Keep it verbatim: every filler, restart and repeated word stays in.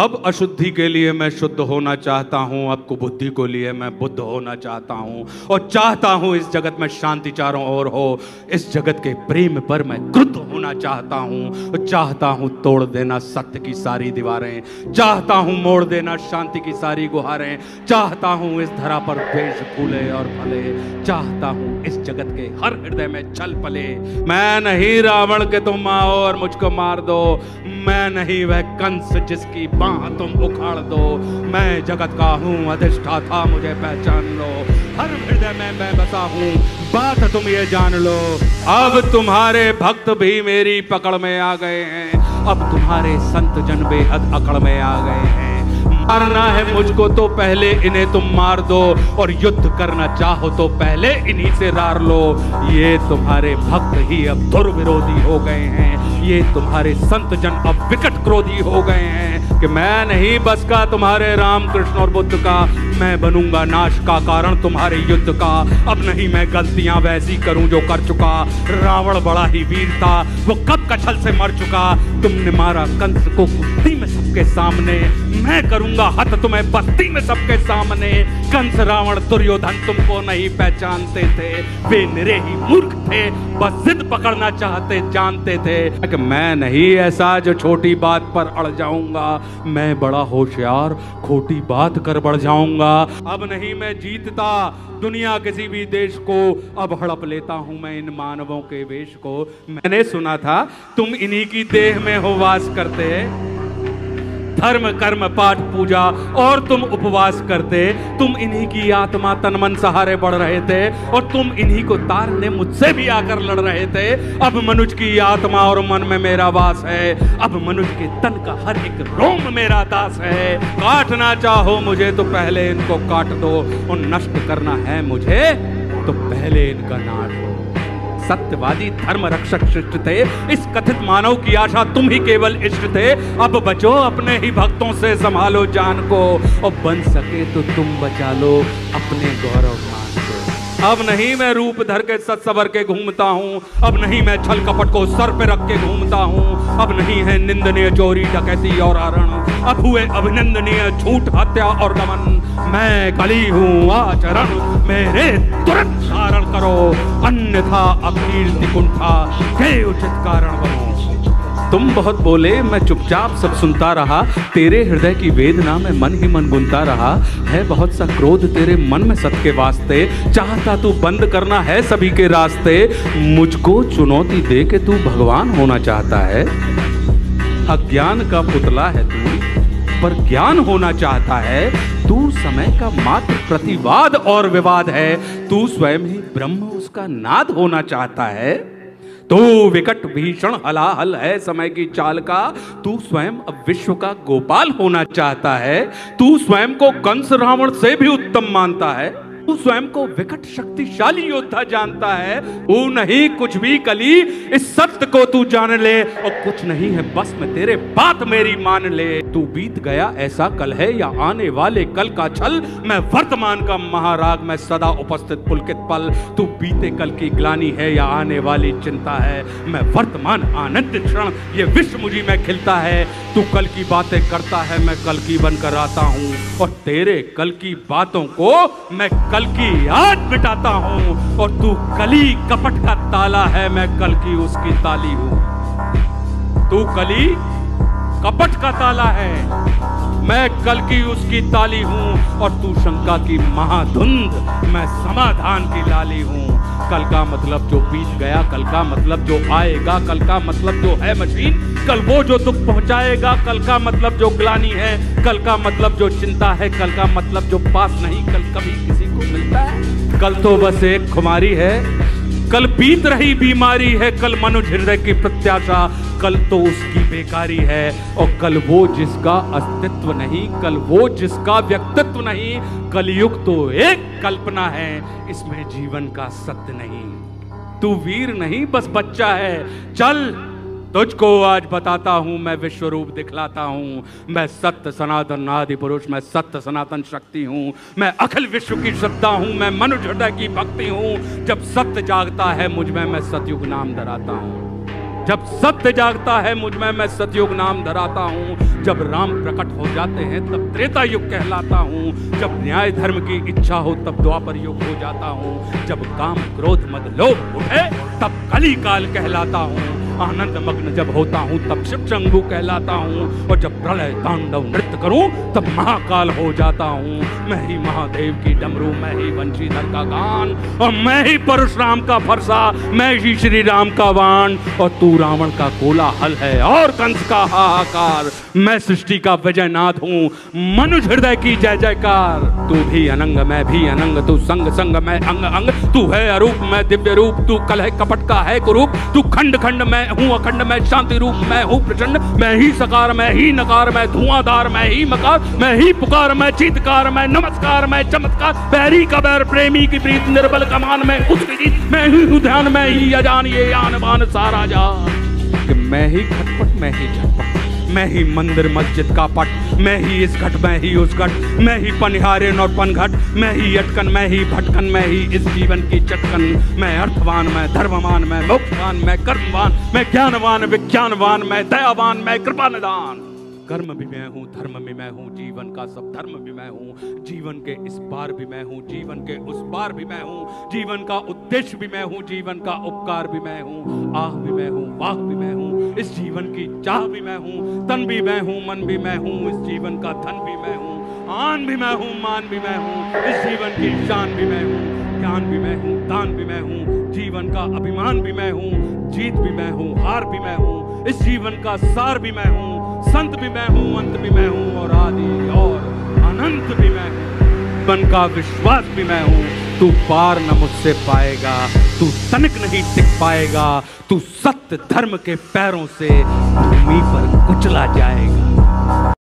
अब अशुद्धि के लिए मैं शुद्ध होना चाहता हूँ, अब कुबुद्धि को लिए मैं बुद्ध होना चाहता हूँ, और चाहता हूँ इस जगत में शांति चारों ओर हो, इस जगत के प्रेम पर मैं क्रुद्ध होना चाहता हूँ, चाहता हूँ तोड़ देना सत्य की सारी दीवारें, चाहता हूँ मोड़ देना शांति की सारी गुहारें, चाहता हूँ इस धरा पर देश फूले और फले, चाहता हूँ इस जगत के हर हृदय में छल पले। मैं नहीं रावण के तुम आओ और मुझको मार दो, मैं नहीं वह कंस जिसकी बाँह तुम उखाड़ दो, मैं जगत का हूँ अधिष्ठाता, मुझे पहचान लो, हर हृदय में मैं बसा हूँ, बात तुम ये जान लो। अब तुम्हारे भक्त भी मेरी पकड़ में आ गए हैं, अब तुम्हारे संत जन बेहद अकड़ में आ गए हैं। मारना है मुझको तो पहले इन्हें तुम मार दो, और युद्ध करना चाहो तो पहले इन्हीं से रार लो। ये तुम्हारे भक्त ही अब धुर विरोधी हो गए हैं, ये तुम्हारे संत जन अब विकट क्रोधी हो गए हैं। कि मैं नहीं बस का तुम्हारे राम कृष्ण और बुद्ध का, मैं बनूंगा नाश का कारण तुम्हारे युद्ध का। अब नहीं मैं गलतियां वैसी करूं जो कर चुका, रावण बड़ा ही वीर था वो कब का छल से मर चुका। तुमने मारा कंस को कुश्ती में सबके सामने, मैं करूं हत तुम्हें बस्ती में सबके सामने। कंस रावण दुर्योधन तुमको नहीं पहचानते थे, वे निरे ही मूर्ख थे, बस जिद पकड़ना चाहते जानते थे। कि मैं नहीं ऐसा जो छोटी बात पर अड़ जाऊंगा, मैं बड़ा होशियार खोटी बात कर बढ़ जाऊंगा। अब नहीं मैं जीतता दुनिया किसी भी देश को, अब हड़प लेता हूं मैं इन मानवों के वेश को। मैंने सुना था तुम इन्हीं की देह में हो वास करते, धर्म कर्म पाठ पूजा और तुम उपवास करते, तुम इन्हीं की आत्मा तन मन सहारे बढ़ रहे थे, और तुम इन्हीं को तारने मुझसे भी आकर लड़ रहे थे। अब मनुष्य की आत्मा और मन में मेरा वास है, अब मनुष्य के तन का हर एक रोम मेरा दास है। काटना चाहो मुझे तो पहले इनको काट दो, और नष्ट करना है मुझे तो पहले इनका नाश हो। सत्यवादी धर्म रक्षक शिष्ट थे, इस कथित मानव की आशा तुम ही केवल इष्ट थे। अब बचो अपने ही भक्तों से, संभालो जान को, और बन सके तो तुम बचा लो अपने गौरव मान को। अब नहीं मैं रूप धर के सत सवर के घूमता हूँ, अब नहीं मैं छल कपट को सर पे रख के घूमता हूँ। अब नहीं है निंदनीय चोरी डकैती और हरण, अब हुए अभिनंदनीय झूठ हत्या और दमन। मैं कली हूँ आचरण मेरे तुरंत धारण करो, अन्यथा अकीर्ति कुंठा के उचित कारण बनो। तुम बहुत बोले मैं चुपचाप सब सुनता रहा, तेरे हृदय की वेदना में मन ही मन गुनता रहा। है बहुत सा क्रोध तेरे मन में सबके वास्ते, चाहता तू बंद करना है सभी के रास्ते। मुझको चुनौती दे के तू भगवान होना चाहता है, अज्ञान का पुतला है तू पर ज्ञान होना चाहता है। तू समय का मात्र प्रतिवाद और विवाद है, तू स्वयं ही ब्रह्म उसका नाद होना चाहता है। तू विकट भीषण हलाहल है समय की चाल का, तू स्वयं अब विश्व का गोपाल होना चाहता है। तू स्वयं को कंस रावण से भी उत्तम मानता है, तू स्वयं को विकट शक्तिशाली योद्धा जानता है। तू नहीं कुछ भी कली इस सत्य को तू जान ले, और कुछ नहीं है बस में तेरे बात मेरी मान ले। तू बीत गया ऐसा कल है या आने वाले कल का छल, मैं वर्तमान का महाराग मैं सदा उपस्थित पुलकित पल। तू बीते कल की ग्लानी है या आने वाली चिंता है, मैं वर्तमान आनंद क्षण ये विश्व मुझी में खिलता है। तू कल की बातें करता है, मैं कल की बनकर आता हूँ, और तेरे कल की बातों को मैं कल की आज मिटाता हूँ। और तू कली कपट का ताला है, मैं कल की उसकी ताली हूँ। तू कली कपट का ताला है, मैं कल की उसकी ताली हूँ, और तू शंका की महाधुंध, मैं समाधान की लाली हूँ। कल का मतलब जो बीत गया, कल का मतलब जो आएगा, कल का मतलब जो है मशीन, कल वो जो दुख पहुंचाएगा, कल का मतलब जो ग्लानी है, कल का मतलब जो चिंता है, कल का मतलब जो पास नहीं कल कभी किसी मिलता है। कल तो बस एक खुमारी है, कल बीत रही बीमारी है, कल मनुष्य हृदय की प्रत्याशा, कल तो उसकी बेकारी है। और कल वो जिसका अस्तित्व नहीं, कल वो जिसका व्यक्तित्व नहीं, कलयुग तो एक कल्पना है, इसमें जीवन का सत्य नहीं। तू वीर नहीं बस बच्चा है, चल तुझको आज बताता हूँ, मैं विश्व रूप दिखलाता हूँ। मैं सत्य सनातन आदि पुरुष, मैं सत्य सनातन शक्ति हूँ, मैं अखिल विश्व की श्रद्धा हूँ, मैं मनुष्य हृदय की भक्ति हूँ। जब सत्य जागता है मुझ में, मैं सतयुग नाम धराता हूँ। जब सत्य जागता है मुझमें मैं सतयुग नाम धराता हूँ। जब राम प्रकट हो जाते हैं तब त्रेता युग कहलाता हूँ। जब न्याय धर्म की इच्छा हो तब द्वापर युग हो जाता हूँ। जब काम क्रोध मद लोभ उठे तब कली काल कहलाता हूँ। आनंद मग्न जब होता हूँ तब शिव शंभु कहलाता हूँ। और जब प्रलय तांडव नृत्य करूँ तब महाकाल हो जाता हूँ। मैं ही महादेव की डमरू, मैं ही वंशीधर का गान, और मैं ही परशुराम का फरसा, मैं ही श्री राम का वाण। और तू रावण का कोलाहल है और कंस का हाहाकार। मैं सृष्टि का विजयनाथ हूँ, मनुष्य हृदय की जय जयकार। तू भी अनंग मैं भी अनंग, तू संग संग मैं अंग अंग। तू है अरूप मैं दिव्य रूप, तू कल है कपट का है कुरूप। तू खंड खंड मैं हूँ अखंड, मैं शांति रूप मैं हूँ प्रचंड। मैं ही सकार मैं ही नकार, मैं धुआंधार मैं ही मकार। मैं ही पुकार मैं चीतकार, मैं नमस्कार मैं चमत्कार। पैरी का बैर प्रेमी की प्रीत, निर्बल कमान मैं उसकी जीत। मैं ही हूँ ध्यान मैं ही अजान, ये आन बान सारा जान। कि मैं ही खटपट मैं ही झटपट, मैं ही मंदिर मस्जिद का पट। मैं ही इस घट मैं ही उस घट, मैं ही पनिहारेन और पनघट। मैं ही अटकन मैं ही भटकन, मैं ही इस जीवन की चटकन। मैं अर्थवान मैं धर्मवान, मैं मोक्षवान मैं कर्मवान। मैं ज्ञानवान विज्ञानवान, मैं दयावान मैं कृपा निदान। कर्म भी मैं हूँ धर्म भी मैं हूँ, जीवन का सब धर्म भी मैं हूँ। जीवन के इस पार भी मैं हूँ, जीवन के उस पार भी मैं हूँ। जीवन का उद्देश्य भी मैं हूँ, जीवन का उपकार भी मैं हूँ। आह भी मैं हूँ वाह भी मैं हूँ, इस जीवन की चाह भी मैं हूँ। तन भी मैं हूँ मन भी मैं हूँ, इस जीवन का धन भी मैं हूँ। आन भी मैं हूँ मान भी मैं हूँ, इस जीवन की शान भी मैं हूँ। ज्ञान भी मैं हूँ दान भी मैं हूँ, जीवन का अभिमान भी मैं हूँ। जीत भी मैं हूँ हार भी मैं हूँ, इस जीवन का सार भी मैं हूँ। संत भी मैं हूँ अंत भी मैं हूँ, और आदि और अनंत भी मैं हूँ। मन का विश्वास भी मैं हूँ। तू पार न मुझसे पाएगा, तू तनिक नहीं टिक पाएगा। तू सत्य धर्म के पैरों से भूमि पर कुचला जाएगा।